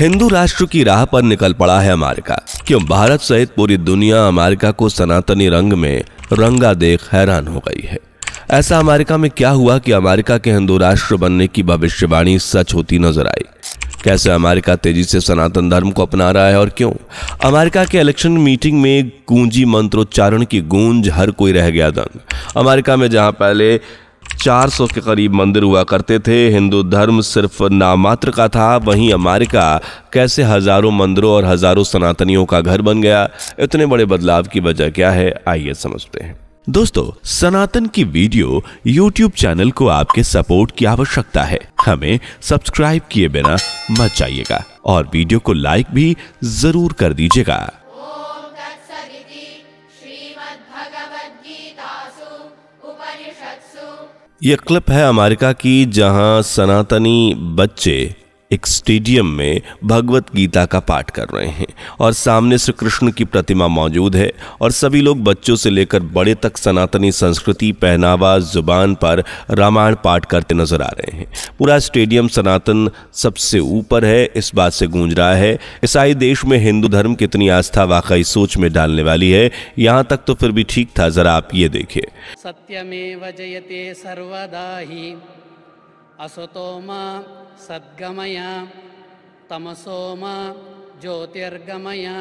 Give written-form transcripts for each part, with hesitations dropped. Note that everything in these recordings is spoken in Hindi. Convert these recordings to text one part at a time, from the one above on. हिंदू राष्ट्र की राह पर निकल पड़ा है अमेरिका। क्यों भारत सहित पूरी दुनिया अमेरिका को सनातनी रंग में रंगा देख हैरान हो गई है। ऐसा अमेरिका में क्या हुआ कि अमेरिका के हिंदू राष्ट्र बनने की भविष्यवाणी सच होती नजर आई? कैसे अमेरिका तेजी से सनातन धर्म को अपना रहा है और क्यों? अमेरिका के इलेक्शन मीटिंग में गूंजी मंत्रोच्चारण की गूंज, हर कोई रह गया दंग। अमेरिका में जहां पहले 400 के करीब मंदिर हुआ करते थे, हिंदू धर्म सिर्फ नामात्र का था, वहीं अमेरिका कैसे हजारों मंदिरों और हजारों सनातनियों का घर बन गया। इतने बड़े बदलाव की वजह क्या है, आइए समझते हैं। दोस्तों, सनातन की वीडियो YouTube चैनल को आपके सपोर्ट की आवश्यकता है। हमें सब्सक्राइब किए बिना मत जाइएगा और वीडियो को लाइक भी जरूर कर दीजिएगा। ये क्लिप है अमेरिका की, जहां सनातनी बच्चे एक स्टेडियम में भगवत गीता का पाठ कर रहे हैं और सामने श्री कृष्ण की प्रतिमा मौजूद है और सभी लोग बच्चों से लेकर बड़े तक सनातनी संस्कृति, पहनावा, जुबान पर रामायण पाठ करते नजर आ रहे हैं। पूरा स्टेडियम सनातन सबसे ऊपर है, इस बात से गूंज रहा है। ईसाई देश में हिंदू धर्म की इतनी आस्था वाकई सोच में डालने वाली है। यहाँ तक तो फिर भी ठीक था, जरा आप ये देखिए। सत्यमेव जयते सर्वदा हि असतो मा सद्गमया तमसो मा ज्योतिर्गमया।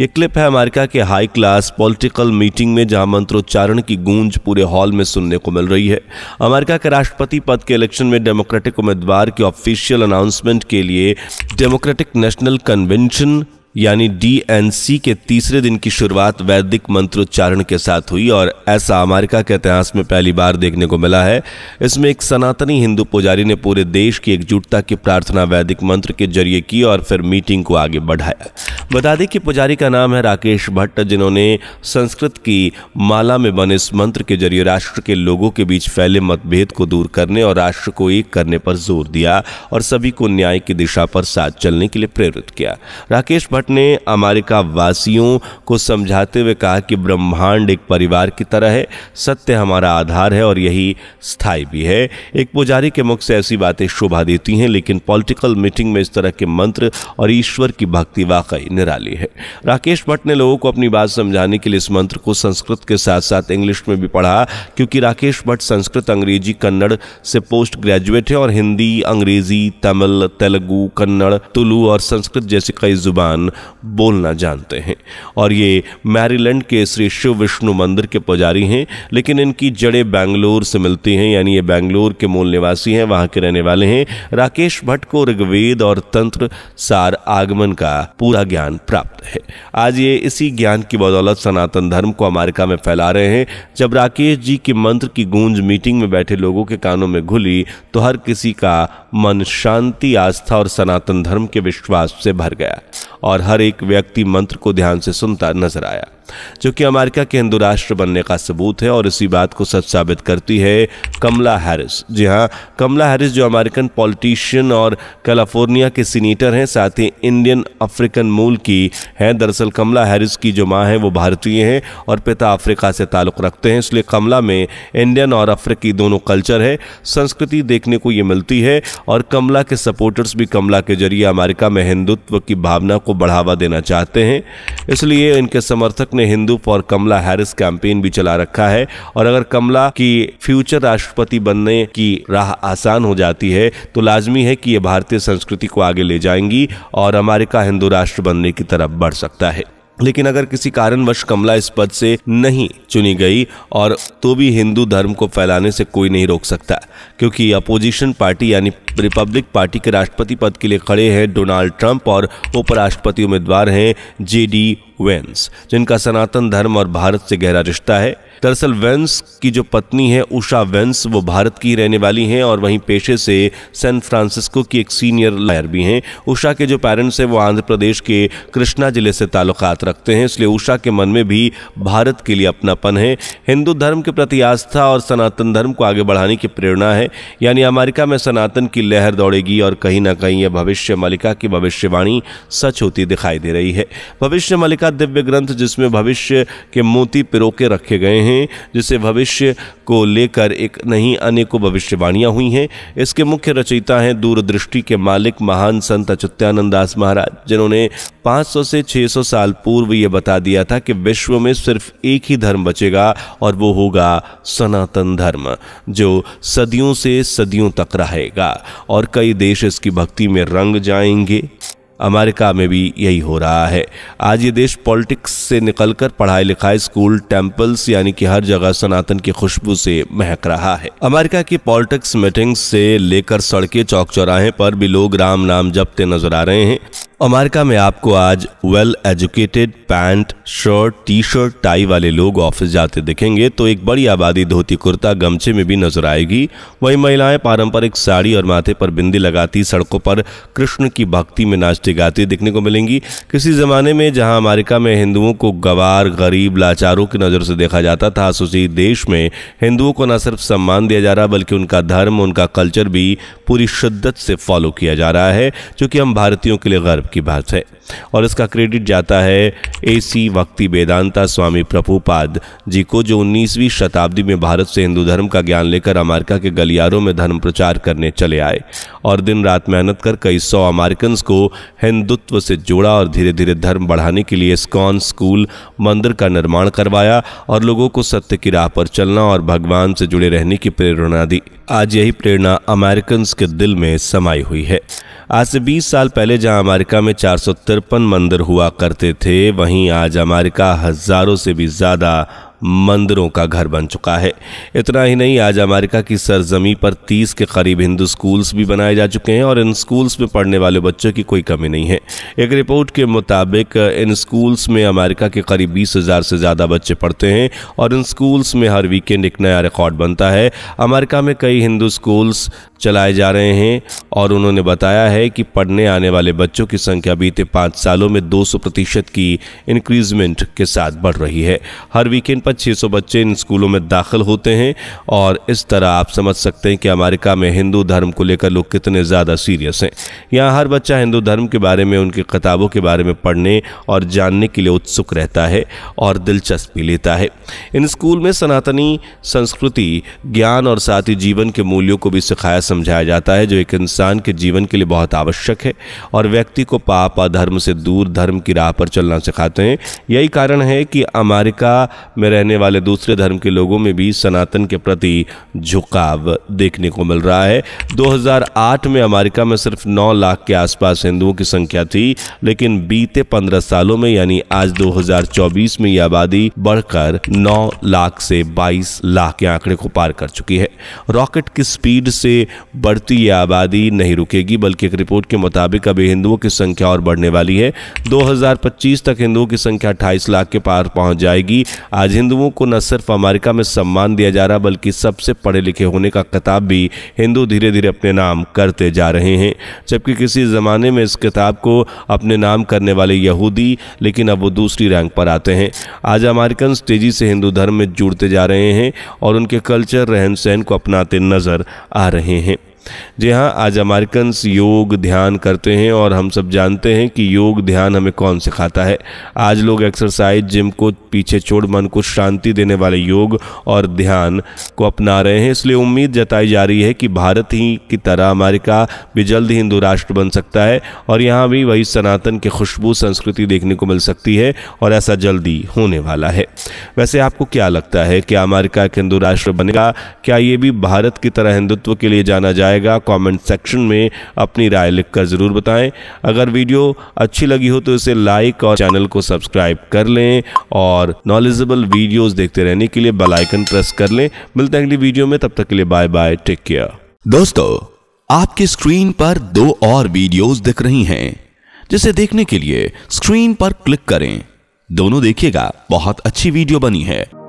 ये क्लिप है अमेरिका के हाई क्लास पॉलिटिकल मीटिंग में, जहां मंत्रोच्चारण की गूंज पूरे हॉल में सुनने को मिल रही है। अमेरिका के राष्ट्रपति पद के इलेक्शन में डेमोक्रेटिक उम्मीदवार के ऑफिशियल अनाउंसमेंट के लिए डेमोक्रेटिक नेशनल कन्वेंशन यानी डीएनसी के तीसरे दिन की शुरुआत वैदिक मंत्रोच्चारण के साथ हुई और ऐसा अमेरिका के इतिहास में पहली बार देखने को मिला है। इसमें एक सनातनी हिंदू पुजारी ने पूरे देश की एकजुटता की प्रार्थना वैदिक मंत्र के जरिए की और फिर मीटिंग को आगे बढ़ाया। बता दें कि पुजारी का नाम है राकेश भट्ट, जिन्होंने संस्कृत की माला में बने इस मंत्र के जरिए राष्ट्र के लोगों के बीच फैले मतभेद को दूर करने और राष्ट्र को एक करने पर जोर दिया और सभी को न्याय की दिशा पर साथ चलने के लिए प्रेरित किया। राकेश ने अमेरिका वासियों को समझाते हुए कहा कि ब्रह्मांड एक परिवार की तरह है, सत्य हमारा आधार है और यही स्थायी भी है। एक पुजारी के मुख से ऐसी बातें शोभा देती हैं, लेकिन पॉलिटिकल मीटिंग में इस तरह के मंत्र और ईश्वर की भक्ति वाकई निराली है। राकेश भट्ट ने लोगों को अपनी बात समझाने के लिए इस मंत्र को संस्कृत के साथ साथ इंग्लिश में भी पढ़ा, क्योंकि राकेश भट्ट संस्कृत, अंग्रेजी, कन्नड़ से पोस्ट ग्रेजुएट है और हिंदी, अंग्रेजी, तमिल, तेलुगु, कन्नड़, तुलु और संस्कृत जैसी कई जुबान बोलना जानते हैं और ये मैरीलैंड के श्री शिव विष्णु मंदिर के पुजारी हैं, लेकिन इनकी जड़ें बेंगलोर से मिलती हैं, यानी ये बेंगलोर के मूल निवासी हैं, वहाँ के रहने वाले हैं। राकेश भट्ट को ऋग्वेद और तंत्र सार आगमन का पूरा ज्ञान प्राप्त है। आज ये इसी ज्ञान की बदौलत सनातन धर्म को अमेरिका में फैला रहे हैं। जब राकेश जी के मंत्र की गूंज मीटिंग में बैठे लोगों के कानों में घुली तो हर किसी का मन शांति, आस्था और सनातन धर्म के विश्वास से भर गया और हर एक व्यक्ति मंत्र को ध्यान से सुनता नजर आया, जो कि अमेरिका के हिंदू राष्ट्र बनने का सबूत है और इसी बात को सच साबित करती है कमला हैरिस। जी हाँ, कमला हैरिस जो अमेरिकन पॉलिटिशियन और कैलिफोर्निया के सीनेटर हैं, साथ ही इंडियन अफ्रीकन मूल की हैं। दरअसल कमला हैरिस की जो माँ है वो भारतीय हैं और पिता अफ्रीका से ताल्लुक़ रखते हैं, इसलिए कमला में इंडियन और अफ्रीकी दोनों कल्चर है, संस्कृति देखने को ये मिलती है। और कमला के सपोर्टर्स भी कमला के जरिए अमेरिका में हिंदुत्व की भावना को बढ़ावा देना चाहते हैं, इसलिए इनके समर्थक ने Hindu for Kamala Harris campaign भी चला रखा है। और अगर कमला की फ्यूचर राष्ट्रपति बनने की राह आसान हो जाती है तो लाजमी है कि ये भारतीय संस्कृति को आगे ले जाएंगी और अमेरिका हिंदू राष्ट्र बनने की तरफ बढ़ सकता है। लेकिन अगर किसी कारणवश कमला इस पद से नहीं चुनी गई और तो भी हिंदू धर्म को फैलाने से कोई नहीं रोक सकता, क्योंकि अपोजिशन पार्टी यानी रिपब्लिक पार्टी के राष्ट्रपति पद के लिए खड़े हैं डोनाल्ड ट्रंप और उपराष्ट्रपति उम्मीदवार हैं जेडी वेंस, जिनका सनातन धर्म और भारत से गहरा रिश्ता है। दरअसल वेंस की जो पत्नी है उषा वेंस, वो भारत की रहने वाली हैं और वहीं पेशे से सैन फ्रांसिस्को की एक सीनियर लॉयर भी हैं। उषा के जो पेरेंट्स हैं वो आंध्र प्रदेश के कृष्णा जिले से ताल्लुकात रखते हैं, इसलिए उषा के मन में भी भारत के लिए अपनापन है, हिंदू धर्म के प्रति आस्था और सनातन धर्म को आगे बढ़ाने की प्रेरणा है। यानी अमेरिका में सनातन की लहर दौड़ेगी और कहीं ना कहीं यह भविष्य मालिका की भविष्यवाणी सच होती दिखाई दे रही है। भविष्य मालिका दिव्य ग्रंथ जिसमें भविष्य के मोती पिरोके रखे गए हैं हैं जिसे भविष्य को लेकर एक नहीं अनेकों भविष्यवाणियां हुई हैं। इसके मुख्य रचयिता हैं दूरदृष्टि के मालिक महान संत अच्युतानंद दास महाराज, जिन्होंने 500 से 600 साल पूर्व ये बता दिया था कि विश्व में सिर्फ एक ही धर्म बचेगा और वो होगा सनातन धर्म, जो सदियों से सदियों तक रहेगा और कई देश इसकी भक्ति में रंग जाएंगे। अमेरिका में भी यही हो रहा है। आज ये देश पॉलिटिक्स से निकलकर पढ़ाई लिखाई, स्कूल, टेम्पल्स यानी कि हर जगह सनातन की खुशबू से महक रहा है। अमेरिका की पॉलिटिक्स मीटिंग्स से लेकर सड़कें, चौक चौराहे पर भी लोग राम नाम जपते नजर आ रहे हैं। अमेरिका में आपको आज well educated, pant, shirt, T shirt, tie वाले लोग ऑफिस जाते दिखेंगे, तो एक बड़ी आबादी धोती, कुर्ता, गमछे में भी नजर आएगी। वहीं महिलाएं पारंपरिक साड़ी और माथे पर बिंदी लगाती सड़कों पर कृष्ण की भक्ति में नाचती गाती दिखने को मिलेंगी। किसी ज़माने में जहां अमेरिका में हिंदुओं को गवार, गरीब, लाचारों की नज़र से देखा जाता था, उसी देश में हिंदुओं को न सिर्फ सम्मान दिया जा रहा बल्कि उनका धर्म, उनका कल्चर भी पूरी शिद्दत से फॉलो किया जा रहा है, जो कि हम भारतीयों के लिए गर्व की बात है। और इसका क्रेडिट जाता है एसी भक्ति वेदांता स्वामी प्रभुपाद जी को, जो 19वीं शताब्दी में भारत से हिंदू धर्म का ज्ञान लेकर अमेरिका के गलियारों में धर्म प्रचार करने चले आए और दिन रात मेहनत कर कई सौ अमेरिकन्स को हिंदुत्व से जोड़ा और धीरे धीरे धर्म बढ़ाने के लिए इस्कॉन, स्कूल, मंदिर का निर्माण करवाया और लोगों को सत्य की राह पर चलना और भगवान से जुड़े रहने की प्रेरणा दी। आज यही प्रेरणा अमेरिकन्स के दिल में समाई हुई है। आज से 20 साल पहले जहां अमेरिका में 453 मंदिर हुआ करते थे, वहीं आज अमेरिका हजारों से भी ज़्यादा मंदिरों का घर बन चुका है। इतना ही नहीं, आज अमेरिका की सरजमी पर 30 के करीब हिंदू स्कूल्स भी बनाए जा चुके हैं और इन स्कूल्स में पढ़ने वाले बच्चों की कोई कमी नहीं है। एक रिपोर्ट के मुताबिक इन स्कूल्स में अमेरिका के करीब 20,000 से ज़्यादा बच्चे पढ़ते हैं और इन स्कूल्स में हर वीकेंड एक नया रिकॉर्ड बनता है। अमेरिका में कई हिंदू स्कूल्स चलाए जा रहे हैं और उन्होंने बताया है कि पढ़ने आने वाले बच्चों की संख्या बीते 5 सालों में 200% की इंक्रीजमेंट के साथ बढ़ रही है। हर वीकेंड 600 बच्चे इन स्कूलों में दाखिल होते हैं और इस तरह आप समझ सकते हैं कि अमेरिका में हिंदू धर्म को लेकर लोग कितने ज़्यादा सीरियस हैं। यहाँ हर बच्चा हिंदू धर्म के बारे में, उनकी किताबों के बारे में पढ़ने और जानने के लिए उत्सुक रहता है और दिलचस्पी लेता है। इन स्कूल में सनातनी संस्कृति, ज्ञान और साथ ही जीवन के मूल्यों को भी सिखाया समझाया जाता है, जो एक इंसान के जीवन के लिए बहुत आवश्यक है और व्यक्ति को पाप, अधर्म से दूर धर्म की राह पर चलना सिखाते हैं। यही कारण है कि अमेरिका में रहने वाले दूसरे धर्म के लोगों में भी सनातन के प्रति झुकाव देखने को मिल रहा है। 2008 में अमेरिका में सिर्फ 9 लाख के आसपास हिंदुओं की संख्या थी, लेकिन बीते 15 सालों में यानी आज 2024 में ये आबादी बढ़कर 9 लाख से 22 लाख के आंकड़े को पार कर चुकी है। रॉकेट की स्पीड से बढ़ती ये आबादी नहीं रुकेगी, बल्कि एक रिपोर्ट के मुताबिक अभी हिंदुओं की संख्या और बढ़ने वाली है। 2025 तक हिंदुओं की संख्या 28 लाख के पार पहुंच जाएगी। आज हिंदुओं को न सिर्फ अमेरिका में सम्मान दिया जा रहा बल्कि सबसे पढ़े लिखे होने का खिताब भी हिंदू धीरे धीरे अपने नाम करते जा रहे हैं, जबकि किसी ज़माने में इस खिताब को अपने नाम करने वाले यहूदी, लेकिन अब वो दूसरी रैंक पर आते हैं। आज अमेरिकन तेजी से हिंदू धर्म में जुड़ते जा रहे हैं और उनके कल्चर, रहन सहन को अपनाते नजर आ रहे हैं। जी हाँ, आज अमेरिकन्स योग ध्यान करते हैं और हम सब जानते हैं कि योग ध्यान हमें कौन सिखाता है। आज लोग एक्सरसाइज, जिम को पीछे छोड़ मन को शांति देने वाले योग और ध्यान को अपना रहे हैं। इसलिए उम्मीद जताई जा रही है कि भारत ही की तरह अमेरिका भी जल्द ही हिंदू राष्ट्र बन सकता है और यहाँ भी वही सनातन की खुशबू, संस्कृति देखने को मिल सकती है और ऐसा जल्दी होने वाला है। वैसे आपको क्या लगता है कि अमेरिका एक हिंदू राष्ट्र बनेगा? क्या ये भी भारत की तरह हिंदुत्व के लिए जाना जाए? कमेंट सेक्शन में अपनी राय लिखकर जरूर बताएं। अगर वीडियो अच्छी लगी हो तो इसे लाइक और चैनल को सब्सक्राइब कर लें और नॉलेजेबल वीडियोस देखते रहने के लिए बेल आइकन प्रेस कर लें। मिलते हैं अगली वीडियो में, तब तक के लिए बाय बाय, टेक केयर। दोस्तों, आपकी स्क्रीन पर 2 और वीडियोस दिख रही हैं, जिसे देखने के लिए स्क्रीन पर क्लिक करें। दोनों देखिएगा, बहुत अच्छी वीडियो बनी है।